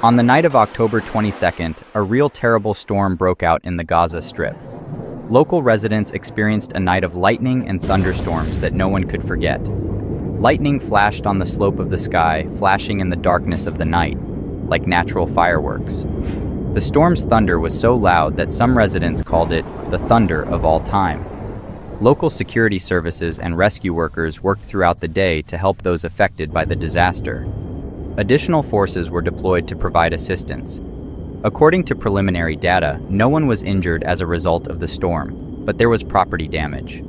On the night of October 22nd, a real terrible storm broke out in the Gaza Strip. Local residents experienced a night of lightning and thunderstorms that no one could forget. Lightning flashed on the slope of the sky, flashing in the darkness of the night, like natural fireworks. The storm's thunder was so loud that some residents called it the thunder of all time. Local security services and rescue workers worked throughout the day to help those affected by the disaster. Additional forces were deployed to provide assistance. According to preliminary data, no one was injured as a result of the storm, but there was property damage.